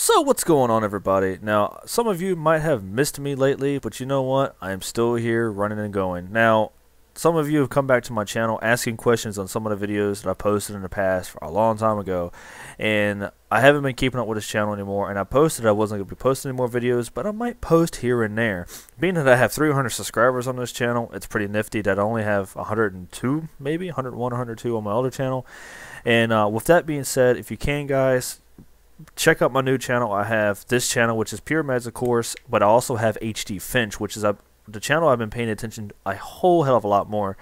So what's going on, everybody? Now, some of you might have missed me lately, but you know what? I am still here running and going. Now, some of you have come back to my channel asking questions on some of the videos that I posted in the past for a long time ago, and I haven't been keeping up with this channel anymore, and I posted I wasn't going to be posting any more videos, but I might post here and there. Being that I have 300 subscribers on this channel, it's pretty nifty that I only have 102, maybe 101, 102 on my other channel. And with that being said, if you can, guys, check out my new channel. I have this channel, which is PureMeDz, of course, but I also have HD Finch, which is the channel I've been paying attention to a whole hell of a lot more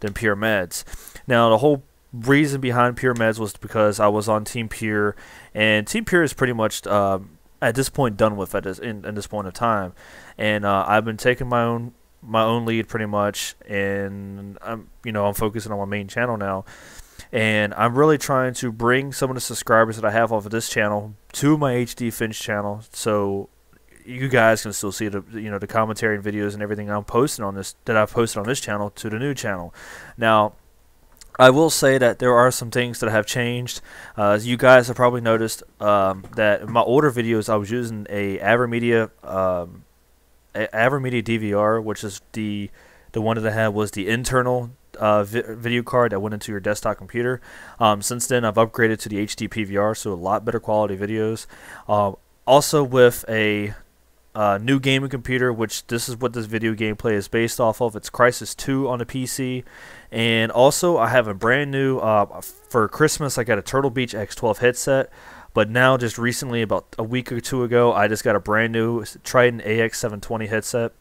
than PureMeDz. Now, the whole reason behind PureMeDz was because I was on Team Pure, and Team Pure is pretty much at this point done with at this, in this point of time, and I've been taking my own lead pretty much, and I'm focusing on my main channel now. And I'm really trying to bring some of the subscribers that I have off of this channel to my HD Finch channel, so you guys can still see the the commentary and videos and everything I'm posting on this that I've posted on this channel to the new channel. Now, I will say that there are some things that have changed. As you guys have probably noticed, that in my older videos I was using a AverMedia DVR, which is the one that I had was the internal video card that went into your desktop computer. Since then, I've upgraded to the HD PVR, so a lot better quality videos. Also, with a new gaming computer, which this is what this video gameplay is based off of. It's Crysis 2 on the PC, and also I have a brand new for Christmas. I got a Turtle Beach X12 headset, but now just recently, about a week or two ago, I just got a brand new Triton AX 720 headset.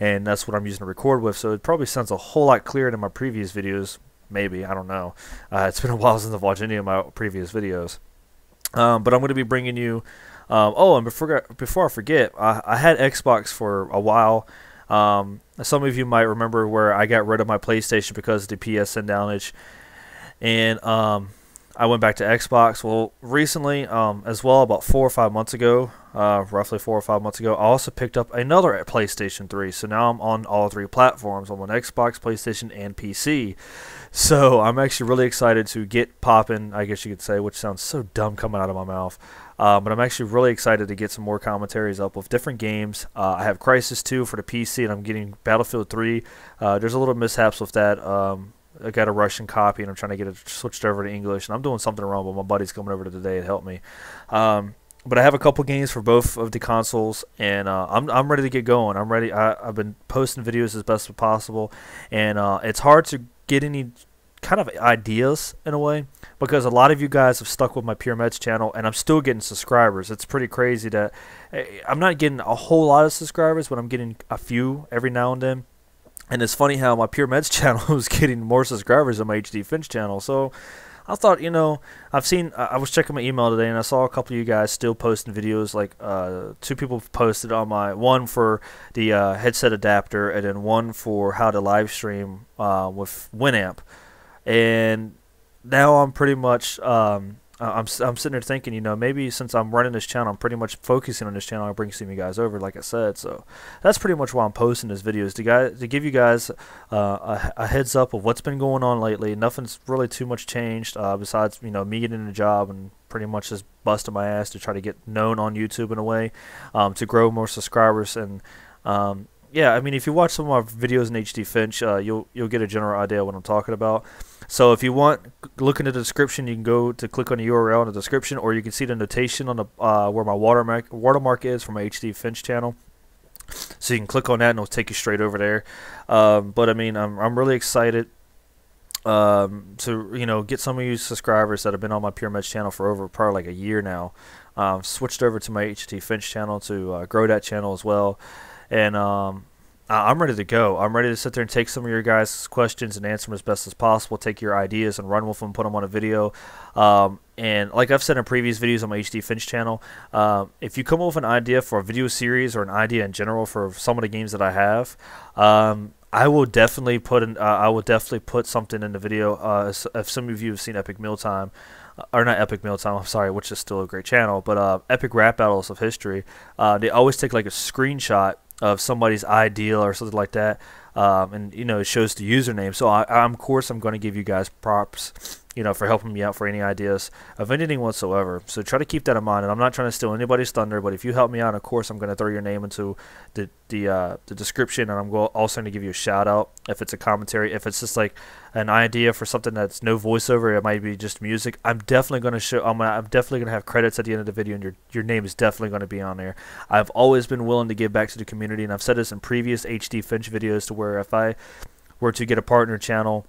And that's what I'm using to record with, so it probably sounds a whole lot clearer than my previous videos. Maybe, I don't know. It's been a while since I've watched any of my previous videos. But I'm going to be bringing you... oh, and before I forget, I had Xbox for a while. Some of you might remember where I got rid of my PlayStation because of the PSN downage. And I went back to Xbox. Well, recently, as well, about 4 or 5 months ago, roughly 4 or 5 months ago, I also picked up another at PlayStation 3. So now I'm on all three platforms. I'm on Xbox, PlayStation, and PC. So I'm actually really excited to get popping, I guess you could say, which sounds so dumb coming out of my mouth. But I'm actually really excited to get some more commentaries up with different games. I have Crysis 2 for the PC, and I'm getting Battlefield 3. There's a little mishaps with that. I got a Russian copy, and I'm trying to get it switched over to English, and I'm doing something wrong, but my buddy's coming over today to help me. But I have a couple games for both of the consoles, and I'm ready to get going. I'm ready. I've been posting videos as best as possible, and it's hard to get any kind of ideas in a way because a lot of you guys have stuck with my PureMeDz channel, and I'm still getting subscribers. It's pretty crazy that I'm not getting a whole lot of subscribers, but I'm getting a few every now and then. And it's funny how my PureMeDz channel is getting more subscribers than my HD Finch channel. So I thought, I was checking my email today, and I saw a couple of you guys still posting videos. Like two people posted on my one for the headset adapter, and then one for how to live stream with Winamp. And now I'm pretty much I'm sitting there thinking, maybe since I'm running this channel, I'm pretty much focusing on this channel. I'll bring some of you guys over, like I said. So that's pretty much why I'm posting this video, is to give you guys a heads up of what's been going on lately. Nothing's really too much changed besides, me getting a job and pretty much just busting my ass to try to get known on YouTube in a way, to grow more subscribers. And yeah, I mean, if you watch some of my videos in HD Finch, you'll get a general idea of what I'm talking about. So if you want, look in the description. You can go to click on the URL in the description, or you can see the notation on the where my watermark is for my HD Finch channel. So you can click on that, and it'll take you straight over there. But I mean, I'm really excited to get some of you subscribers that have been on my PureMeDz channel for over probably like a year now. Switched over to my HD Finch channel to grow that channel as well, and I'm ready to go. I'm ready to sit there and take some of your guys' questions and answer them as best as possible, take your ideas and run with them, put them on a video. And like I've said in previous videos on my HD Finch channel, if you come up with an idea for a video series or an idea in general for some of the games that I have, I will definitely put I will definitely put something in the video. If some of you have seen Epic Mealtime, or not Epic Mealtime, I'm sorry, which is still a great channel, but Epic Rap Battles of History, they always take like a screenshot of somebody's idea or something like that, and you know, it shows the username. So I'm of course I'm going to give you guys props, you know, for helping me out for any ideas of anything whatsoever. So try to keep that in mind. And I'm not trying to steal anybody's thunder, but if you help me out, of course I'm going to throw your name into the description, and I'm also going to give you a shout out if it's a commentary, if it's just like an idea for something that's no voiceover, it might be just music. I'm definitely going to show. I'm definitely going to have credits at the end of the video, and your name is definitely going to be on there. I've always been willing to give back to the community, and I've said this in previous HD Finch videos, to where if I were to get a partner channel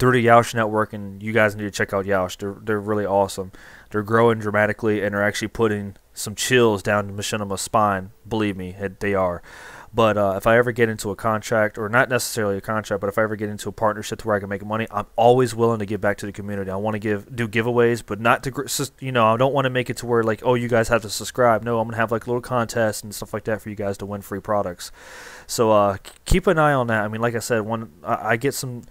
through the Yeousch Network, and you guys need to check out Yeousch. They're really awesome. They're growing dramatically, and they're actually putting some chills down to Machinima's spine. Believe me, they are. But if I ever get into a contract, or not necessarily a contract, but if I ever get into a partnership to where I can make money, I'm always willing to give back to the community. I want to do giveaways, but not to, you know, I don't want to make it to where like, oh, you guys have to subscribe. No, I'm going to have like little contests and stuff like that for you guys to win free products. So keep an eye on that. I mean, like I said, when I get some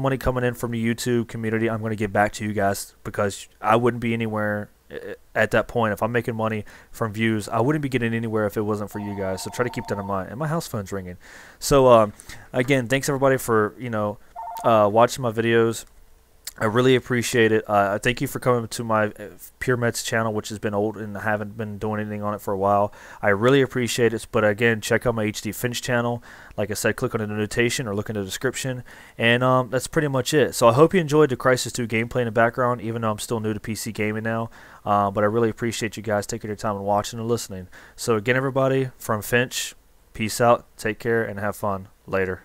money coming in from the YouTube community, I'm going to give back to you guys, because I wouldn't be anywhere at that point. If I'm making money from views, I wouldn't be getting anywhere if it wasn't for you guys. So try to keep that in mind. And my house phone's ringing. So again, thanks everybody for, you know, watching my videos. I really appreciate it. Thank you for coming to my PureMeDz channel, which has been old and I haven't been doing anything on it for a while. I really appreciate it. But again, check out my HD Finch channel. Like I said, click on the notation or look in the description. And that's pretty much it. So I hope you enjoyed the Crysis 2 gameplay in the background, even though I'm still new to PC gaming now. But I really appreciate you guys taking your time and watching and listening. So again, everybody, from Finch, peace out, take care, and have fun. Later.